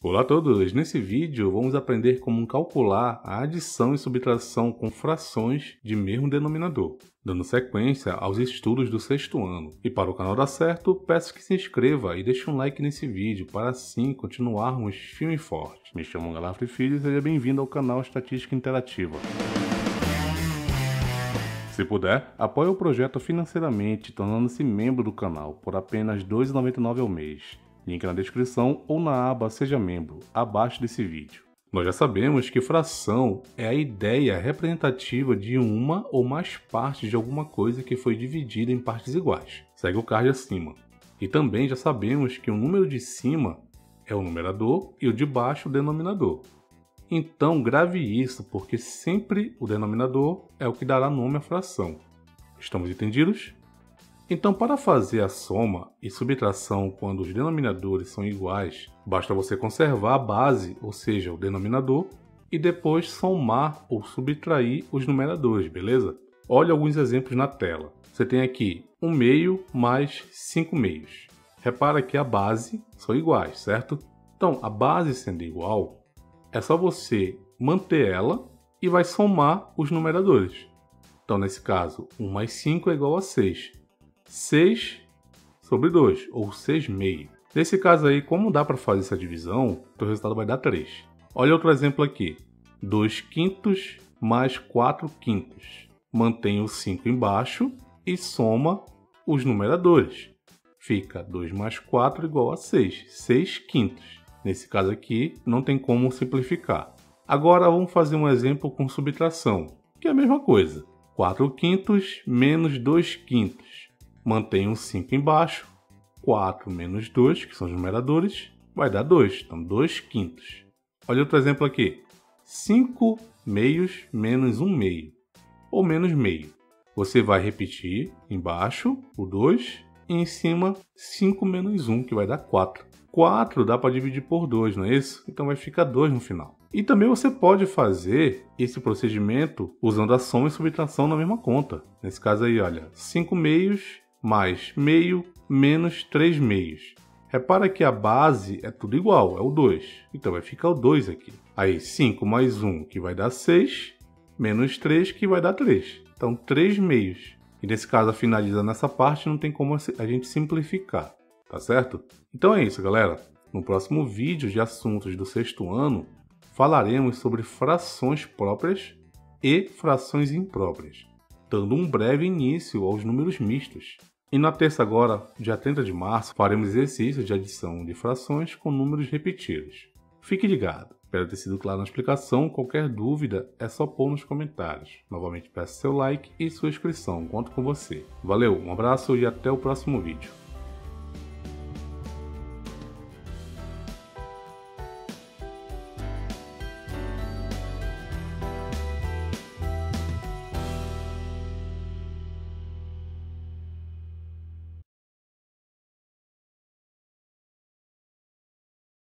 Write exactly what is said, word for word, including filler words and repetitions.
Olá a todos! Nesse vídeo vamos aprender como calcular a adição e subtração com frações de mesmo denominador, dando sequência aos estudos do sexto ano. E para o canal dar certo, peço que se inscreva e deixe um like nesse vídeo para assim continuarmos firme e forte. Me chamo Galafre Filho e seja bem-vindo ao canal Estatística Interativa. Se puder, apoie o projeto financeiramente, tornando-se membro do canal por apenas dois reais e noventa e nove centavos ao mês. Link na descrição ou na aba Seja Membro, abaixo desse vídeo. Nós já sabemos que fração é a ideia representativa de uma ou mais partes de alguma coisa que foi dividida em partes iguais. Segue o card acima. E também já sabemos que o número de cima é o numerador e o de baixo o denominador. Então grave isso, porque sempre o denominador é o que dará nome à fração. Estamos entendidos? Então, para fazer a soma e subtração quando os denominadores são iguais, basta você conservar a base, ou seja, o denominador, e depois somar ou subtrair os numeradores, beleza? Olha alguns exemplos na tela. Você tem aqui um meio mais cinco meios. Repara que a base são iguais, certo? Então, a base sendo igual, é só você manter ela e vai somar os numeradores. Então, nesse caso, um mais cinco é igual a seis. seis sobre dois, ou seis meio. Nesse caso aí, como dá para fazer essa divisão, o resultado vai dar três. Olha outro exemplo aqui. dois quintos mais quatro quintos. Mantém o cinco embaixo e soma os numeradores. Fica dois mais quatro igual a seis. seis quintos. Nesse caso aqui, não tem como simplificar. Agora vamos fazer um exemplo com subtração, que é a mesma coisa. quatro quintos menos dois quintos. Mantém o cinco embaixo, quatro menos dois, que são os numeradores, vai dar dois, então dois quintos. Olha outro exemplo aqui, cinco meios menos um meio, ou menos meio. Você vai repetir embaixo o dois e em cima cinco menos um, que vai dar quatro. quatro dá para dividir por dois, não é isso? Então vai ficar dois no final. E também você pode fazer esse procedimento usando a soma e subtração na mesma conta. Nesse caso aí, olha, cinco meios... mais meio menos três meios. Repara que a base é tudo igual, é o dois. Então vai ficar o dois aqui. Aí cinco mais um que vai dar seis, menos três que vai dar três. Então três meios. E nesse caso, finalizando essa parte, não tem como a gente simplificar, tá certo? Então é isso, galera. No próximo vídeo de assuntos do sexto ano, falaremos sobre frações próprias e frações impróprias, dando um breve início aos números mistos. E na terça agora, dia trinta de março, faremos exercícios de adição de frações com números repetidos. Fique ligado. Espero ter sido claro na explicação. Qualquer dúvida é só pôr nos comentários. Novamente peço seu like e sua inscrição. Conto com você. Valeu, um abraço e até o próximo vídeo.